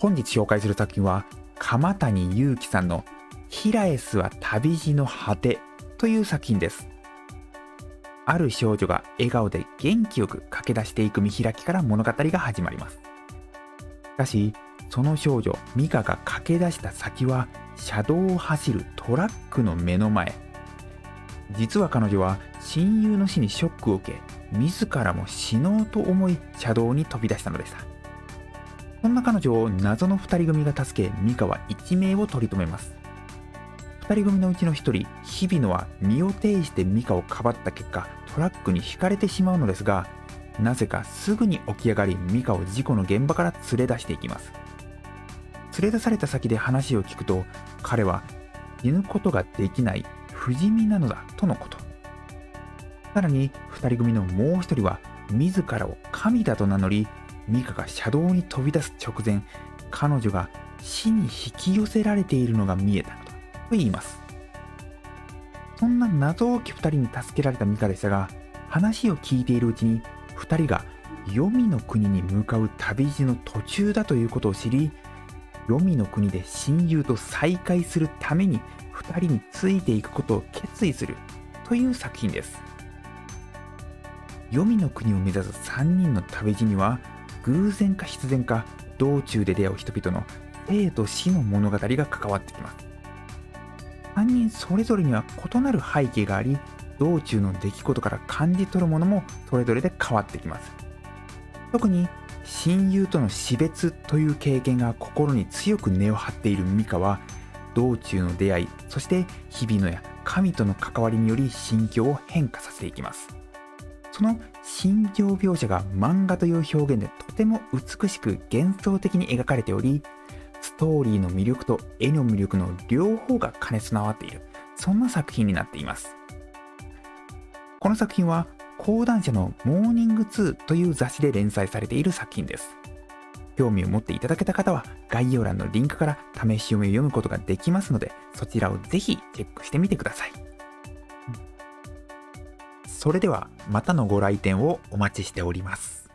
本日紹介する作品は鎌谷裕樹さんの「ヒラエスは旅路の果て」という作品です。ある少女が笑顔で元気よく駆け出していく見開きから物語が始まります。しかしその少女ミカが駆け出した先は車道を走るトラックの目の前。実は彼女は親友の死にショックを受け、自らも死のうと思い車道に飛び出したのでした。そんな彼女を謎の2人組が助け、ミカは一命を取り留めます。2人組のうちの1人日比野は身を挺してミカをかばった結果、トラックにひかれてしまうのですが、なぜかすぐに起き上がりミカを事故の現場から連れ出していきます。連れ出された先で話を聞くと、彼は死ぬことができない不死身なのだとのこと。さらに2人組のもう1人は自らを神だと名乗り、ミカが車道に飛び出す直前、彼女が死に引き寄せられているのが見えたのだと言います。そんな謎多き2人に助けられたミカでしたが、話を聞いているうちに2人が黄泉の国に向かう旅路の途中だということを知り、黄泉の国で親友と再会するために2人についていくことを決意するという作品です。黄泉の国を目指す3人の旅路には、偶然か必然か道中で出会う人々の生と死の物語が関わってきます。3人それぞれには異なる背景があり、道中の出来事から感じ取るものもそれぞれで変わってきます。特に親友との死別という経験が心に強く根を張っているミカは、道中の出会い、そして日々のや神との関わりにより心境を変化させていきます。その心情描写が漫画という表現でとても美しく幻想的に描かれており、ストーリーの魅力と絵の魅力の両方が兼ね備わっている、そんな作品になっています。この作品は講談社のモーニング2という雑誌で連載されている作品です。興味を持っていただけた方は概要欄のリンクから試し読みを読むことができますので、そちらをぜひチェックしてみてください。それではまたのご来店をお待ちしております。